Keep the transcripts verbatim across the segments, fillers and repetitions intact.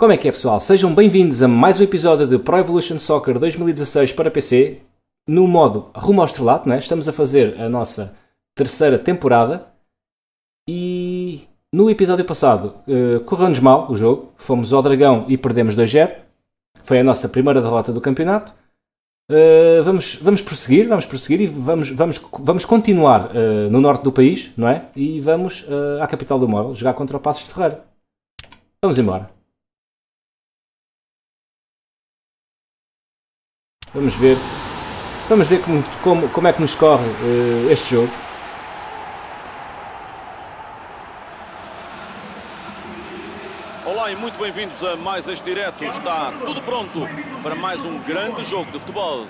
Como é que é, pessoal? Sejam bem-vindos a mais um episódio de Pro Evolution Soccer dois mil e dezasseis para P C, no modo rumo ao estrelato, né? Estamos a fazer a nossa terceira temporada e no episódio passado uh, correu-nos mal o jogo, fomos ao Dragão e perdemos dois zero, foi a nossa primeira derrota do campeonato. Uh, vamos, vamos prosseguir, vamos prosseguir e vamos, vamos, vamos continuar uh, no norte do país, não é? E vamos uh, à capital do Móvel jogar contra o Paços de Ferreira. Vamos embora. Vamos ver, vamos ver como, como, como é que nos corre uh, este jogo. Olá e muito bem-vindos a mais este direto. Está tudo pronto para mais um grande jogo de futebol.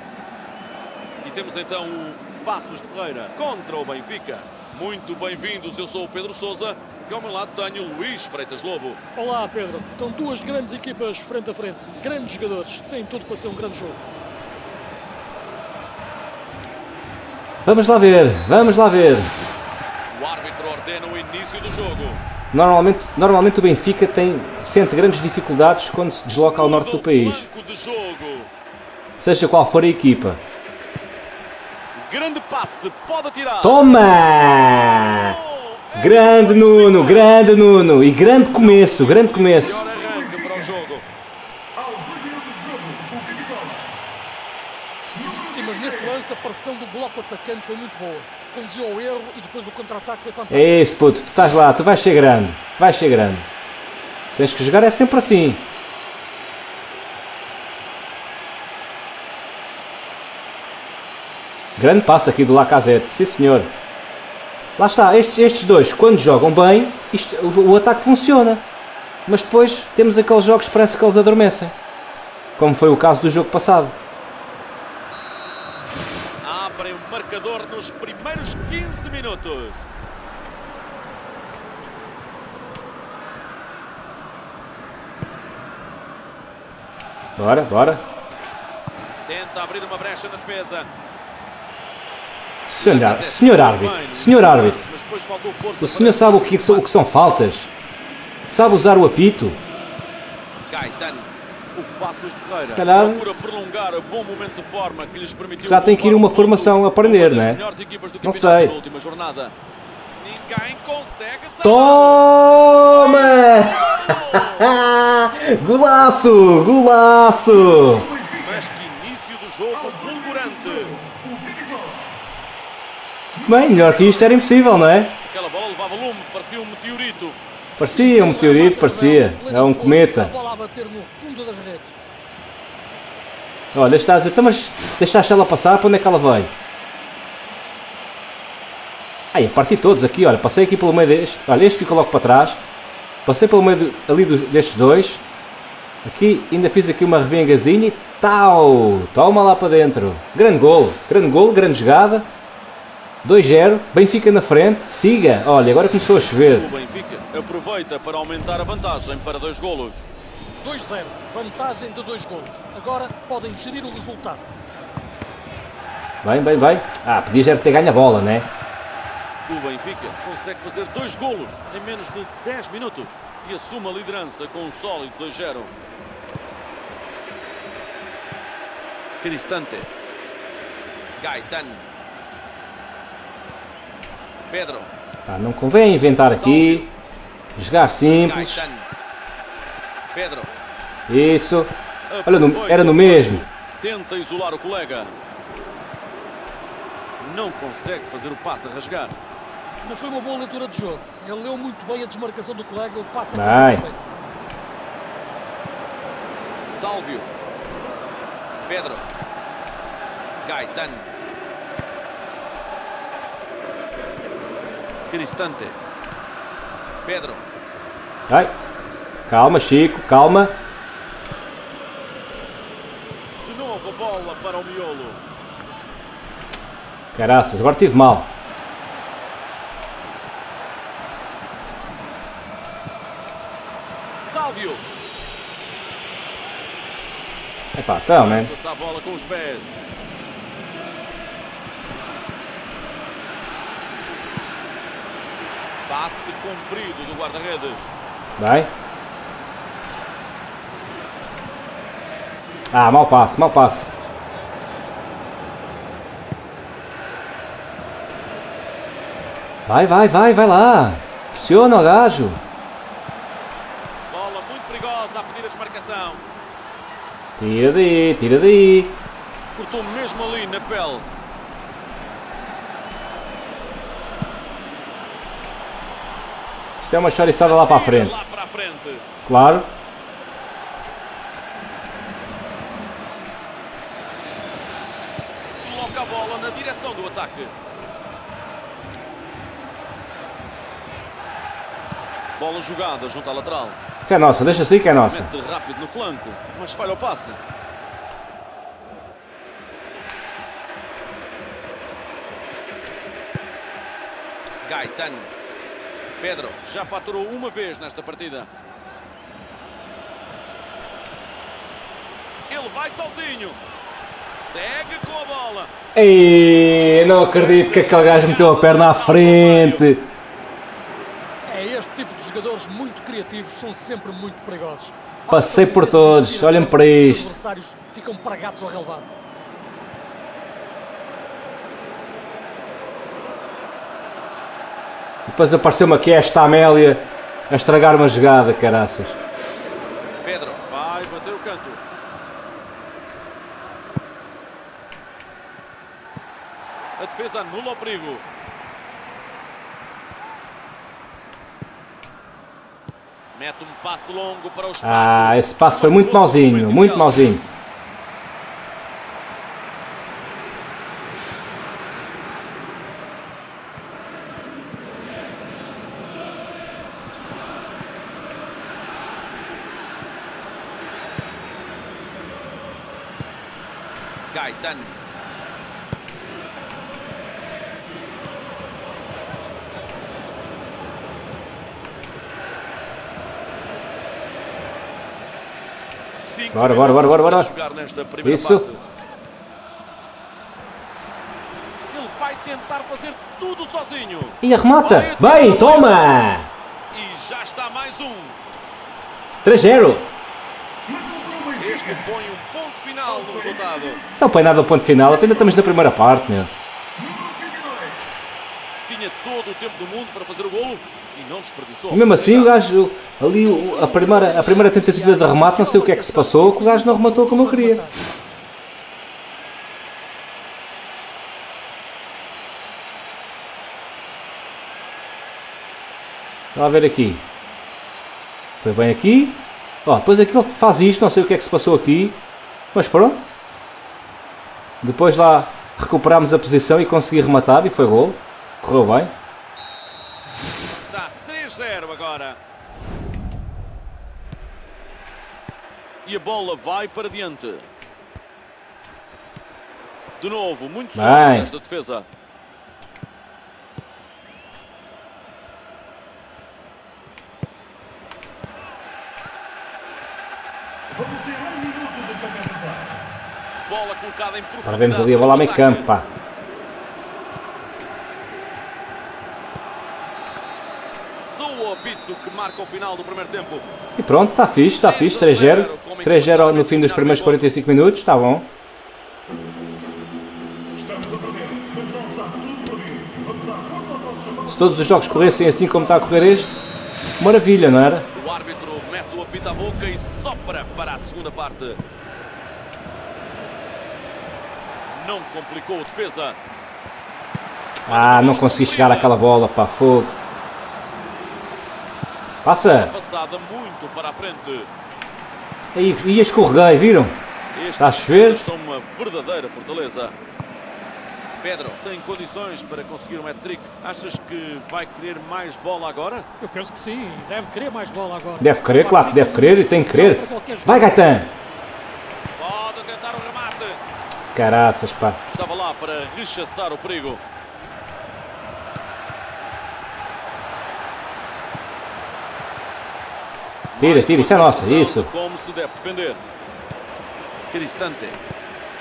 E temos então o Paços de Ferreira contra o Benfica. Muito bem-vindos, eu sou o Pedro Sousa e ao meu lado tenho o Luís Freitas Lobo. Olá Pedro, estão duas grandes equipas frente a frente, grandes jogadores, têm tudo para ser um grande jogo. Vamos lá ver, vamos lá ver. O árbitro ordena o início do jogo. Normalmente, normalmente o Benfica tem, sente grandes dificuldades quando se desloca ao norte do país. Seja qual for a equipa. Grande passe, pode atirar. Toma! Grande Nuno, grande Nuno e grande começo, grande começo. A pressão do bloco atacante foi muito boa. Conduziu ao erro e depois o contra-ataque foi fantástico. É isso, puto. Tu estás lá. Tu vais ser grande. Vais ser grande. Tens que jogar é sempre assim. Grande passo aqui do Lacazette. Sim, senhor. Lá está. Estes, estes dois, quando jogam bem, isto, o, o ataque funciona. Mas depois temos aqueles jogos que parece que eles adormecem. Como foi o caso do jogo passado. Marcador nos primeiros quinze minutos. Bora, bora. Tenta abrir uma brecha na defesa. Senhor, senhor árbitro, senhor árbitro. O senhor sabe o que, o que são faltas? Sabe usar o apito? Gaitán. Se calhar já tem que ir uma formação a aprender, né? Não sei. Toma! Golaço! Golaço! Mas que início do jogo fulgurante! Bem, melhor que isto era impossível, não é? Aquela bola levava lume, parecia um meteorito. Parecia um meteorito, parecia. É um cometa. Olha, está a dizer, mas deixaste ela passar, para onde é que ela vai? Ai, parti todos aqui, olha, passei aqui pelo meio deste. Olha, este ficou logo para trás. Passei pelo meio de, ali do, destes dois. Aqui, ainda fiz aqui uma revengazinha e tal. Toma lá para dentro. Grande golo, grande golo, grande jogada. dois zero, Benfica na frente, siga. Olha, agora começou a chover. O Benfica aproveita para aumentar a vantagem para dois golos. dois zero, vantagem de dois golos. Agora podem gerir o resultado. Bem, bem, bem. Ah, podia já ter ganho a bola, né? O Benfica consegue fazer dois golos em menos de dez minutos e assume a liderança com um sólido dois zero. Cristante. Gaetano. Pedro. Ah, não convém inventar aqui. Jogar simples. Pedro. Isso. Olha, no, era no mesmo. Tenta isolar o colega. Não consegue fazer o passe a rasgar. Mas foi uma boa leitura de jogo. Ele leu muito bem a desmarcação do colega. O passe é perfeito. Salvio. Pedro. Gaetano. Cristante. Pedro. Ai. Calma, Chico, calma. De novo a bola para o miolo. Caraças, agora tive mal. Salvio. Epá, então, né? Passa a bola com os pés. Passe comprido do guarda-redes. Vai. Ah, mau passe, mau passe. Vai, vai, vai, vai lá. Pressiona o gajo. Bola muito perigosa a pedir a desmarcação. Tira daí, tira daí. Cortou mesmo ali na pele. Isto é uma choriçada lá para a frente. Lá para a frente. Claro. Coloca a bola na direção do ataque. Bola jogada junto à lateral. Isso é nossa, deixa assim que é nossa. Mete rápido no flanco, mas falha o passe. Gaitán. Pedro já faturou uma vez nesta partida. Ele vai sozinho. Segue com a bola. Ei, não acredito que aquele gajo meteu a perna à frente. Este tipo de jogadores muito criativos são sempre muito perigosos. Passei por todos, olhem para isto. Os adversários ficam pragados ao relevado. Depois apareceu-me aqui esta Amélia a estragar uma jogada, caraças. Pedro vai bater o canto. A defesa anula o perigo. Mete um passo longo para o espaço. Ah, esse passo foi muito mauzinho, muito mauzinho. Gaitán. Bora, bora, bora, bora, bora. Isso. Ele vai tentar fazer tudo sozinho. E arremata. Bem, toma. E já está mais um. três a zero. Este põe um ponto final no resultado. Não põe nada o ponto final, ainda estamos na primeira parte, meu. Tinha todo o tempo do mundo para fazer o golo. E não desperdiçou. Mesmo assim o gajo, ali a primeira, a primeira tentativa de remate, não sei o que é que se passou, que o gajo não rematou como eu queria. Vá ver aqui. Foi bem aqui. Ó, depois aqui ele faz isto, não sei o que é que se passou aqui. Mas pronto. Depois lá recuperámos a posição e consegui rematar e foi golo. Correu bem. Agora. E a bola vai para diante. De novo, muito sólido nesta defesa. Vamos ter um minuto de compensação. Bola colocada em profundidade. Agora vemos ali a bola ao meio campo, pá. Que marca o final do primeiro tempo. E pronto, está fixe, está fixe, três a zero. três a zero no fim dos primeiros quarenta e cinco minutos, está bom. Se todos os jogos corressem assim como está a correr este, maravilha, não era? O árbitro mete o apito à boca e sopra para a segunda parte. Não complicou a defesa. Ah, não consegui chegar àquela bola, pá, fogo. Passa! Passada muito para a frente. E, e escorreguei, viram? Estes está a chover. São uma verdadeira fortaleza. Pedro tem condições para conseguir um hat-trick. Achas que vai querer mais bola agora? Eu penso que sim, deve querer mais bola agora. Deve querer, claro, deve querer e tem que querer. Vai, Gaitán! Pode tentar o remate. Caraças, pá. Estava lá para rechaçar o perigo. Tira, tira, isso é nossa, isso. Como se deve defender. Cristante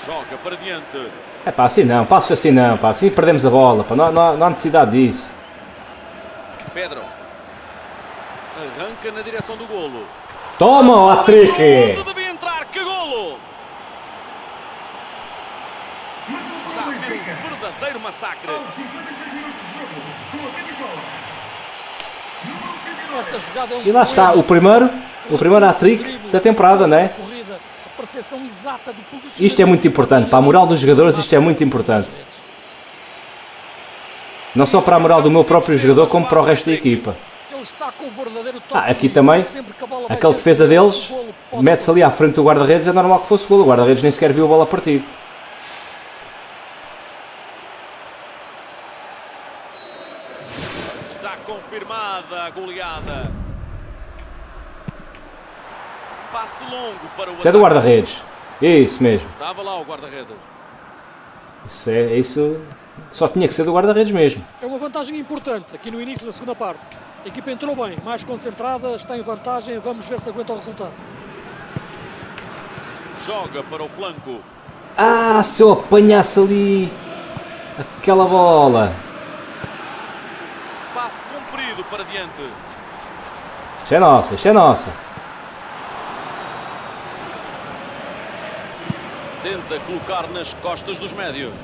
joga para diante. É pá, assim não, passos assim não, pá, assim perdemos a bola, pá, não, não, não há necessidade disso. Pedro arranca na direção do golo. Toma o hat-trick! Devia entrar, que golo! verdadeiro massacre. Aos cinquenta e seis minutos de jogo, com a camisola. Esta jogada é um... E lá está, o primeiro, o primeiro hat-trick da temporada, não é? Isto é muito importante, para a moral dos jogadores isto é muito importante. Não só para a moral do meu próprio jogador, como para o resto da equipa. Ah, aqui também, aquela defesa deles, mete-se ali à frente do guarda-redes, é normal que fosse golo, o guarda-redes nem sequer viu a bola partir. Está confirmada a goleada. Passo longo para o... Isso é do guarda-redes, é isso mesmo. Estava lá o guarda-redes. Isso é, isso... Só tinha que ser do guarda-redes mesmo. É uma vantagem importante aqui no início da segunda parte. A equipa entrou bem, mais concentrada, está em vantagem. Vamos ver se aguenta o resultado. Joga para o flanco. Ah, se eu apanhasse ali aquela bola. Passe comprido para diante. Isto é nossa, isto é nossa. Tenta colocar nas costas dos médios.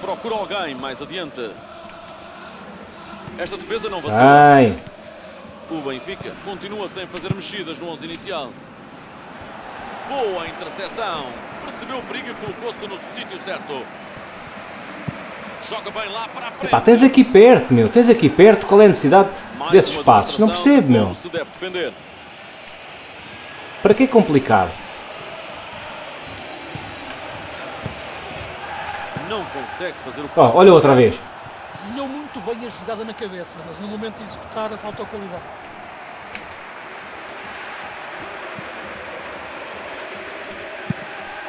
Procura alguém mais adiante. Esta defesa não vacila. Ai. O Benfica continua sem fazer mexidas no onze inicial. Boa interseção. Percebeu o perigo e colocou-se no sítio certo. Joga bem lá para a frente. Epá, tens aqui perto, meu. Tens aqui perto. Qual é a necessidade mais desses passos? Não percebo, meu. Se deve defender. Para que complicar? Não consegue fazer o passo. Oh, olha outra vez. Desenhou muito bem a jogada na cabeça, mas no momento de executar faltou qualidade.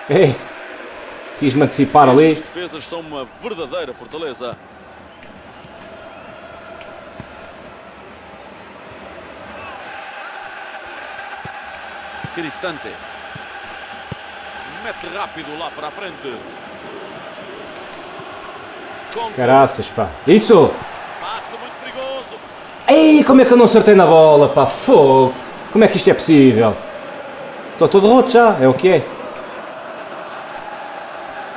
Ei, quis-me antecipar ali. As defesas são uma verdadeira fortaleza. Cristante. Mete rápido lá para a frente. Caraças, pá. Isso! Passa muito perigoso. Ei, como é que eu não acertei na bola, pá? Fogo! Como é que isto é possível? Estou todo roto já, é o que é.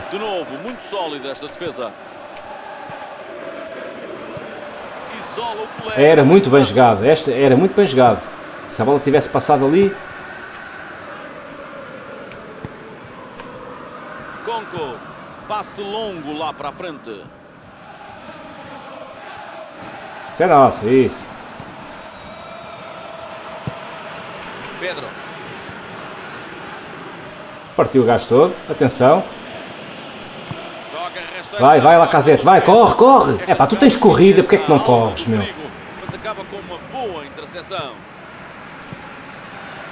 De novo, muito sólida esta defesa. Isola o colega. Era muito bem jogado, esta era muito bem jogado. Se a bola tivesse passado ali... Conco, passe longo lá para a frente. Isso é nossa, isso. Pedro. Partiu o gajo todo, atenção. Vai, vai, Lacazette, vai, corre, corre. É pá, tu tens corrida, porque é que não corres, meu? Mas acaba com uma boa interseção.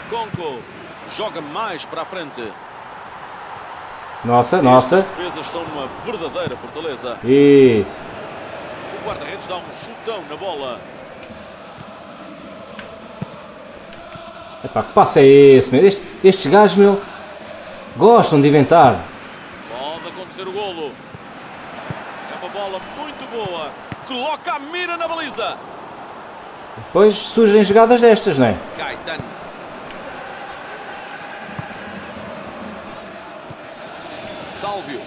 Conco joga mais para a frente. Nossa, nossa. As defesas são uma verdadeira fortaleza. Isso. O guarda-redes dá um chutão na bola. Epá, que passo é esse, meu? Este, estes gajos, meu, gostam de inventar. Pode acontecer o golo. É uma bola muito boa. Coloca a mira na baliza. Depois surgem jogadas destas, não é? Gaitán. Salvio.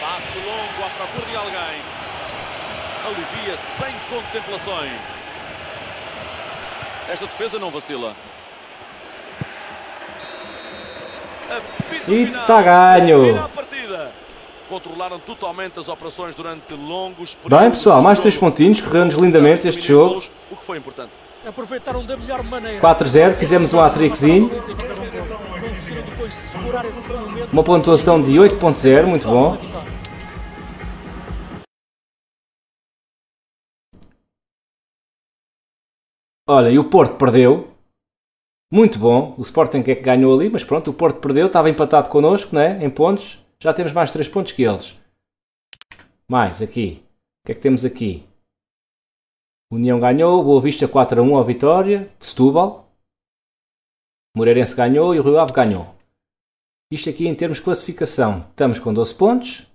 Passo longo à procura de alguém. Alivia sem contemplações. Esta defesa não vacila. E está ganho. Controlaram totalmente as operações durante longos períodos. Bem, pessoal, mais três pontinhos. Correu-nos lindamente este jogo. O que foi importante. Aproveitaram da melhor maneira. quatro a zero, fizemos um hat-trickzinho. Uma pontuação de oito ponto zero, muito bom. Olha, e o Porto perdeu. Muito bom. O Sporting é que ganhou ali, mas pronto, o Porto perdeu, estava empatado connosco, né? Em pontos. Já temos mais três pontos que eles. Mais aqui. O que é que temos aqui? União ganhou, Boa Vista quatro a um ao Vitória, de Setúbal. Moreirense ganhou e o Rio Ave ganhou. Isto aqui em termos de classificação. Estamos com doze pontos.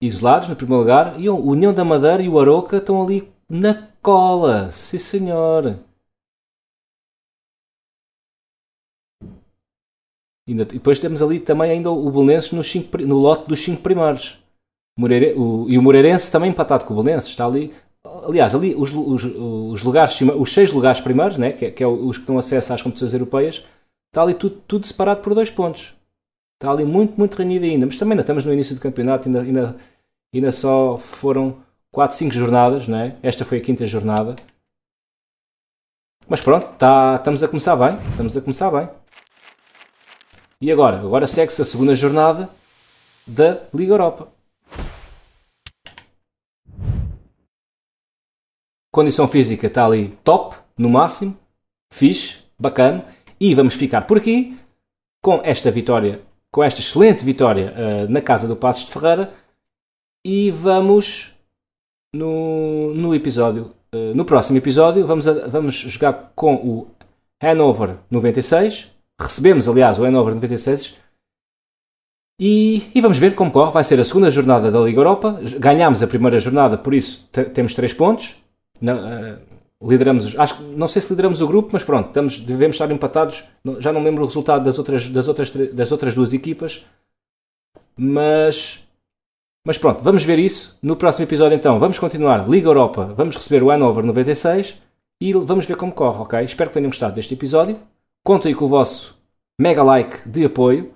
Isolados no primeiro lugar. E o União da Madeira e o Aroca estão ali na cola, sim senhor. E depois temos ali também ainda o Belenenses no, cinco, no lote dos cinco primeiros. Moreira, o, e o Moreirense também empatado com o Belenenses. Está ali. Aliás, ali os, os, os, lugares, os seis lugares primeiros, né, que, que é os que estão acesso às competições europeias, está ali tudo, tudo separado por dois pontos. Está ali muito, muito renhido ainda. Mas também ainda estamos no início do campeonato. Ainda, ainda, ainda só foram quatro, cinco jornadas. Né? Esta foi a quinta jornada. Mas pronto, tá, estamos a começar bem. Estamos a começar bem. E agora? Agora segue-se a segunda jornada da Liga Europa. Condição física está ali top, no máximo, fixe, bacana. E vamos ficar por aqui com esta vitória, com esta excelente vitória uh, na casa do Paços de Ferreira. E vamos no, no episódio, uh, no próximo episódio, vamos, a, vamos jogar com o Hannover noventa e seis. Recebemos, aliás, o Hannover noventa e seis e, e vamos ver como corre. Vai ser a segunda jornada da Liga Europa. Ganhámos a primeira jornada, por isso temos três pontos. Não, uh, lideramos, acho, não sei se lideramos o grupo, mas pronto, estamos, devemos estar empatados. Já não lembro o resultado das outras, das outras, das outras duas equipas. Mas, mas pronto, vamos ver isso no próximo episódio então. Vamos continuar Liga Europa, vamos receber o Hannover noventa e seis e vamos ver como corre, ok? Espero que tenham gostado deste episódio. Contem com o vosso mega like de apoio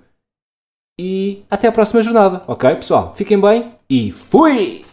e até a próxima jornada, ok pessoal? Fiquem bem e fui!